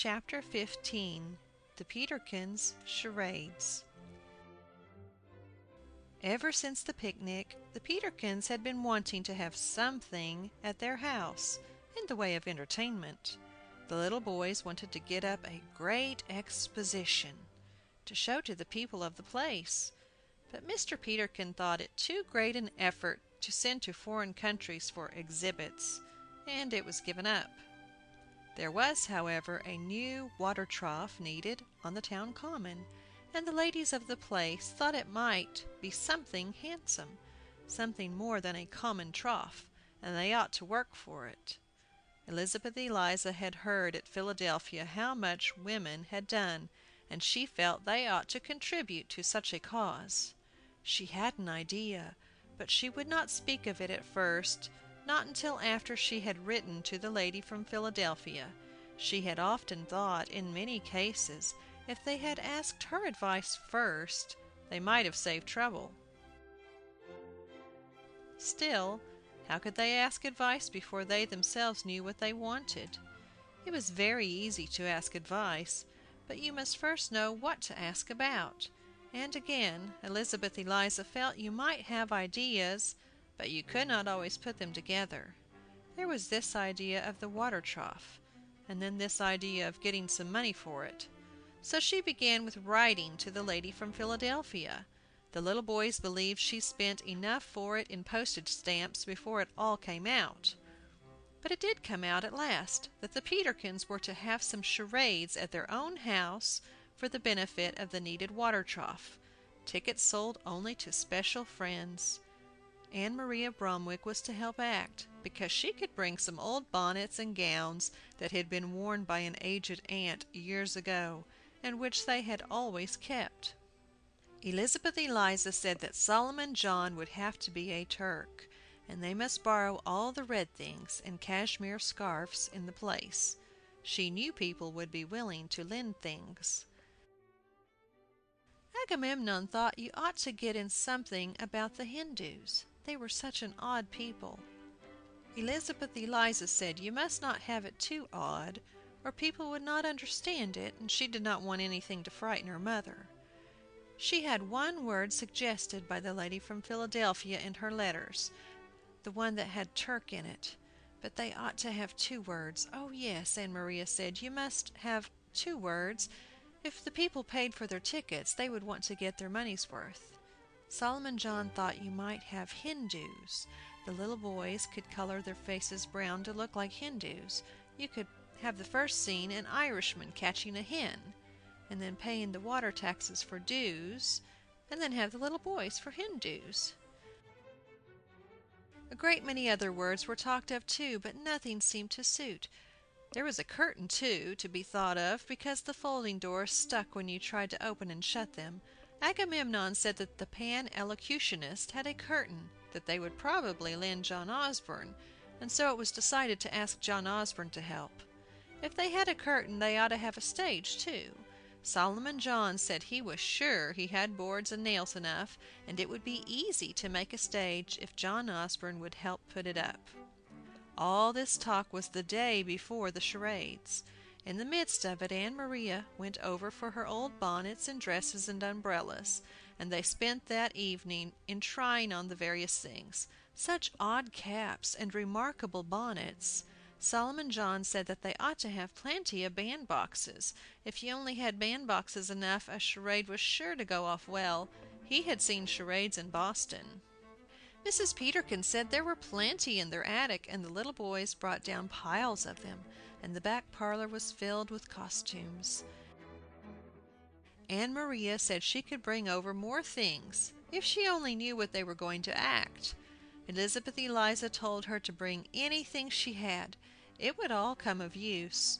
CHAPTER 15 The Peterkins' Charades. Ever since the picnic, the Peterkins had been wanting to have something at their house in the way of entertainment. The little boys wanted to get up a great exposition to show to the people of the place, but Mr. Peterkin thought it too great an effort to send to foreign countries for exhibits, and it was given up. There was, however, a new water trough needed on the town common, and the ladies of the place thought it might be something handsome, something more than a common trough, and they ought to work for it. Elizabeth Eliza had heard at Philadelphia how much women had done, and she felt they ought to contribute to such a cause. She had an idea, but she would not speak of it at first, not until after she had written to the lady from Philadelphia. She had often thought, in many cases, if they had asked her advice first, they might have saved trouble. Still, how could they ask advice before they themselves knew what they wanted? It was very easy to ask advice, but you must first know what to ask about. And again, Elizabeth Eliza felt you might have ideas, but you could not always put them together. There was this idea of the water trough, and then this idea of getting some money for it. So she began with writing to the lady from Philadelphia. The little boys believed she spent enough for it in postage stamps before it all came out. But it did come out at last that the Peterkins were to have some charades at their own house for the benefit of the needed water trough. Tickets sold only to special friends. Anne Maria Bromwick was to help act, because she could bring some old bonnets and gowns that had been worn by an aged aunt years ago, and which they had always kept. Elizabeth Eliza said that Solomon John would have to be a Turk, and they must borrow all the red things and cashmere scarfs in the place. She knew people would be willing to lend things. Agamemnon thought you ought to get in something about the Hindus. They were such an odd people. Elizabeth Eliza said you must not have it too odd, or people would not understand it, and she did not want anything to frighten her mother. She had one word suggested by the lady from Philadelphia in her letters, the one that had Turk in it. But they ought to have two words. Oh, yes, Anne Maria said, you must have two words. If the people paid for their tickets, they would want to get their money's worth. Solomon John thought you might have Hindus. The little boys could color their faces brown to look like Hindus. You could have the first scene an Irishman catching a hen, and then paying the water taxes for dues, and then have the little boys for Hindus. A great many other words were talked of too, but nothing seemed to suit. There was a curtain too to be thought of, because the folding doors stuck when you tried to open and shut them. Agamemnon said that the pan-elocutionist had a curtain that they would probably lend John Osborne, and so it was decided to ask John Osborne to help. If they had a curtain, they ought to have a stage too. Solomon John said he was sure he had boards and nails enough, and it would be easy to make a stage if John Osborne would help put it up. All this talk was the day before the charades. In the midst of it, Anne Maria went over for her old bonnets and dresses and umbrellas, and they spent that evening in trying on the various things. Such odd caps and remarkable bonnets! Solomon John said that they ought to have plenty of bandboxes. If you only had bandboxes enough, a charade was sure to go off well. He had seen charades in Boston. Mrs. Peterkin said there were plenty in their attic, and the little boys brought down piles of them, and the back parlor was filled with costumes. Anne Maria said she could bring over more things, if she only knew what they were going to act. Elizabeth Eliza told her to bring anything she had. It would all come of use.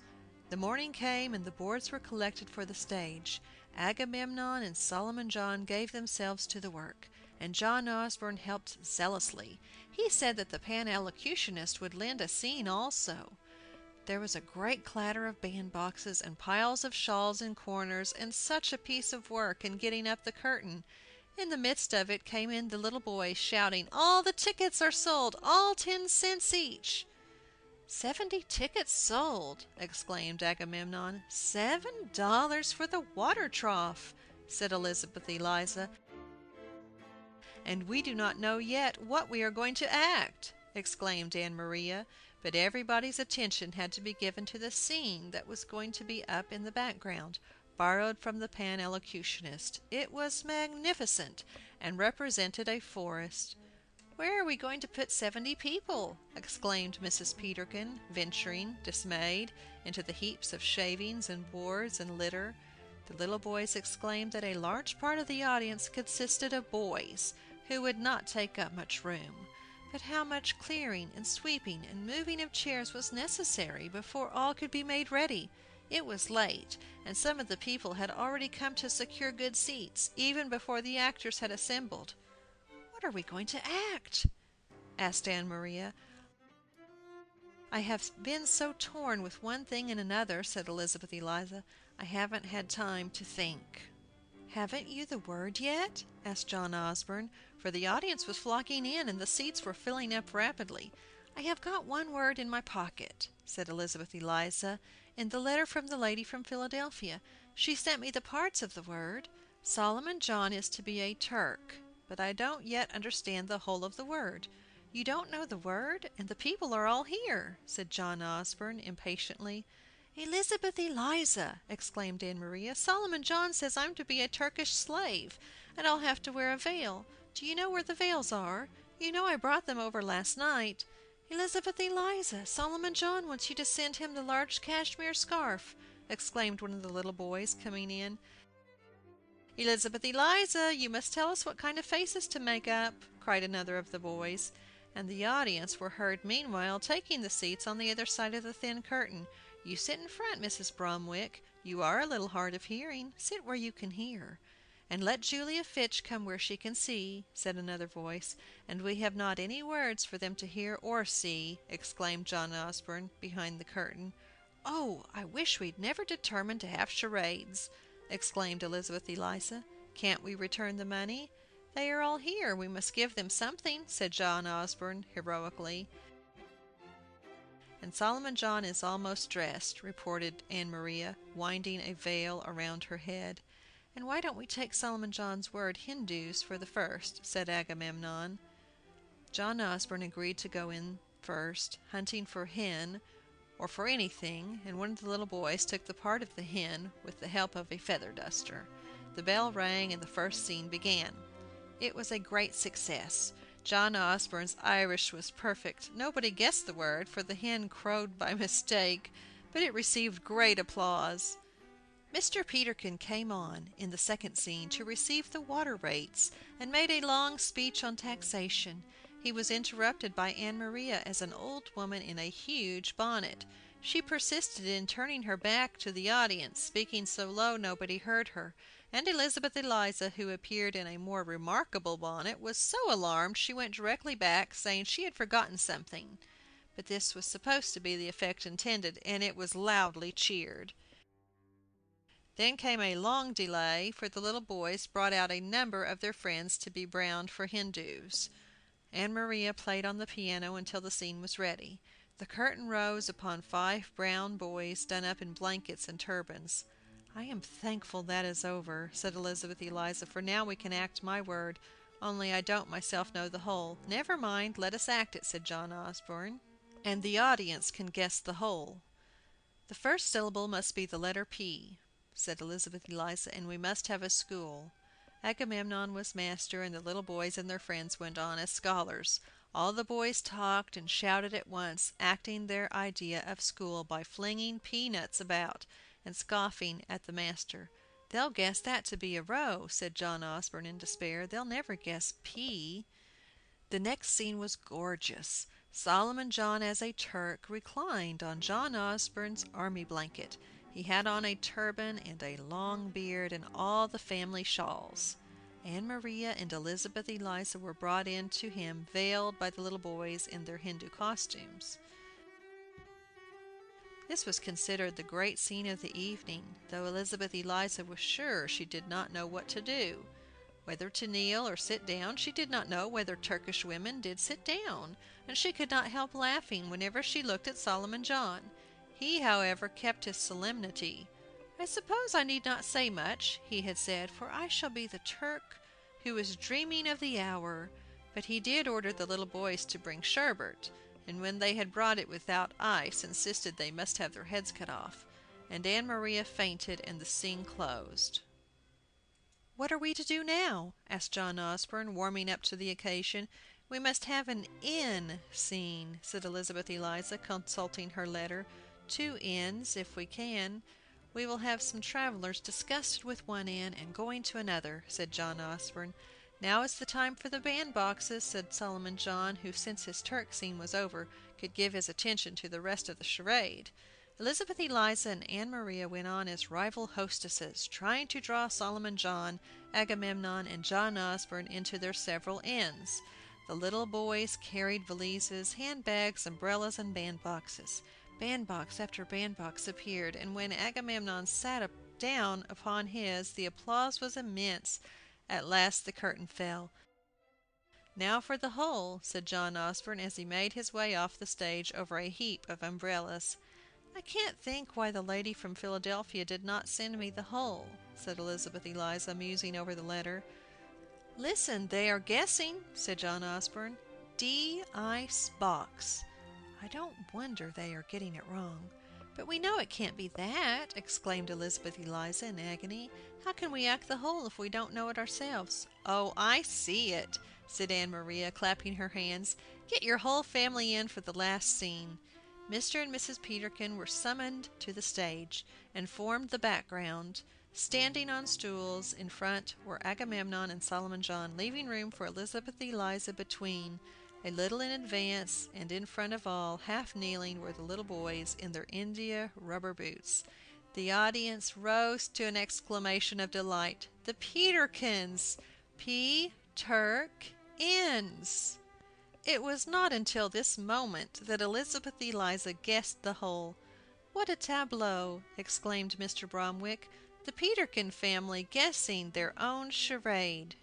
The morning came, and the boards were collected for the stage. Agamemnon and Solomon John gave themselves to the work, and John Osborne helped zealously. He said that the pan-elocutionist would lend a scene also. There was a great clatter of bandboxes and piles of shawls in corners, and such a piece of work in getting up the curtain. In the midst of it came in the little boy shouting, "All the tickets are sold, all 10 cents each." "70 tickets sold!" exclaimed Agamemnon. $7 for the water trough!" said Elizabeth Eliza. "And we do not know yet what we are going to act!" exclaimed Anne Maria. But everybody's attention had to be given to the scene that was going to be up in the background, borrowed from the Pan-Elocutionist. It was magnificent, and represented a forest. "Where are we going to put 70 people?" exclaimed Mrs. Peterkin, venturing, dismayed, into the heaps of shavings and boards and litter. The little boys exclaimed that a large part of the audience consisted of boys, who would not take up much room. But how much clearing and sweeping and moving of chairs was necessary before all could be made ready? It was late, and some of the people had already come to secure good seats, even before the actors had assembled. "What are we going to act?" asked Anne Maria. "I have been so torn with one thing and another," said Elizabeth Eliza. "I haven't had time to think." "Haven't you the word yet?" asked John Osborne, for the audience was flocking in, and the seats were filling up rapidly. "I have got one word in my pocket," said Elizabeth Eliza, "in the letter from the lady from Philadelphia. She sent me the parts of the word. Solomon John is to be a Turk, but I don't yet understand the whole of the word." "You don't know the word, and the people are all here," said John Osborne, impatiently. "Elizabeth Eliza!" exclaimed Anne Maria, "Solomon John says I'm to be a Turkish slave, and I'll have to wear a veil. Do you know where the veils are? You know I brought them over last night." "Elizabeth Eliza, Solomon John wants you to send him the large cashmere scarf!" exclaimed one of the little boys, coming in. "Elizabeth Eliza, you must tell us what kind of faces to make up!" cried another of the boys. And the audience were heard meanwhile taking the seats on the other side of the thin curtain. "You sit in front, Mrs. Bromwick. You are a little hard of hearing. Sit where you can hear." "And let Julia Fitch come where she can see," said another voice. "And we have not any words for them to hear or see," exclaimed John Osborne, behind the curtain. "Oh, I wish we'd never determined to have charades!" exclaimed Elizabeth Eliza. "Can't we return the money?" "They are all here. We must give them something," said John Osborne, heroically. "And Solomon John is almost dressed," reported Anne Maria, winding a veil around her head. "And why don't we take Solomon John's word Hindus for the first?" said Agamemnon. John Osborne agreed to go in first, hunting for hen, or for anything, and one of the little boys took the part of the hen with the help of a feather duster. The bell rang, and the first scene began. It was a great success. John Osborne's Irish was perfect. Nobody guessed the word, for the hen crowed by mistake, but it received great applause. Mr. Peterkin came on, in the second scene, to receive the water rates, and made a long speech on taxation. He was interrupted by Anne Maria as an old woman in a huge bonnet. She persisted in turning her back to the audience, speaking so low nobody heard her, and Elizabeth Eliza, who appeared in a more remarkable bonnet, was so alarmed she went directly back, saying she had forgotten something. But this was supposed to be the effect intended, and it was loudly cheered. Then came a long delay, for the little boys brought out a number of their friends to be browned for Hindoos. Anne Maria played on the piano until the scene was ready. The curtain rose upon 5 brown boys done up in blankets and turbans. "I am thankful that is over," said Elizabeth Eliza, "for now we can act my word, only I don't myself know the whole." "Never mind, let us act it," said John Osborne, "and the audience can guess the whole." "The first syllable must be the letter P," said Elizabeth Eliza, "and we must have a school." Agamemnon was master, and the little boys and their friends went on as scholars. All the boys talked and shouted at once, acting their idea of school by flinging peanuts about and scoffing at the master. "They'll guess that to be a row," said John Osborne in despair. "They'll never guess P." The next scene was gorgeous. Solomon John as a Turk reclined on John Osborne's army blanket. He had on a turban and a long beard and all the family shawls. Anne Maria and Elizabeth Eliza were brought in to him, veiled by the little boys in their Hindu costumes. This was considered the great scene of the evening, though Elizabeth Eliza was sure she did not know what to do. Whether to kneel or sit down, she did not know whether Turkish women did sit down, and she could not help laughing whenever she looked at Solomon John. He, however, kept his solemnity. "I suppose I need not say much," he had said, "for I shall be the Turk who is dreaming of the hour." But he did order the little boys to bring sherbet, and when they had brought it without ice, insisted they must have their heads cut off. And Anne Maria fainted, and the scene closed. "What are we to do now?" asked John Osborne, warming up to the occasion. "We must have an inn scene," said Elizabeth Eliza, consulting her letter. "Two inns, if we can. We will have some travellers disgusted with one inn and going to another," said John Osborne. "Now is the time for the bandboxes," said Solomon John, who, since his Turk scene was over, could give his attention to the rest of the charade. Elizabeth Eliza and Anne Maria went on as rival hostesses, trying to draw Solomon John, Agamemnon, and John Osborne into their several inns. The little boys carried valises, handbags, umbrellas, and bandboxes. Bandbox after bandbox appeared, and when Agamemnon sat down upon his, the applause was immense. At last the curtain fell. "Now for the whole," said John Osborne, as he made his way off the stage over a heap of umbrellas. "I can't think why the lady from Philadelphia did not send me the whole," said Elizabeth Eliza, musing over the letter. "Listen, they are guessing," said John Osborne. "D-ice box." "I don't wonder they are getting it wrong." "But we know it can't be that," exclaimed Elizabeth Eliza in agony. "How can we act the whole if we don't know it ourselves?" "Oh, I see it," said Anne Maria, clapping her hands. "Get your whole family in for the last scene." Mr. and Mrs. Peterkin were summoned to the stage, and formed the background. Standing on stools in front were Agamemnon and Solomon John, leaving room for Elizabeth Eliza between. A little in advance, and in front of all, half kneeling, were the little boys in their India rubber boots. The audience rose to an exclamation of delight. "The Peterkins! P-Turk-ins!" It was not until this moment that Elizabeth Eliza guessed the whole. "What a tableau!" exclaimed Mr. Bromwick. "The Peterkin family guessing their own charade!"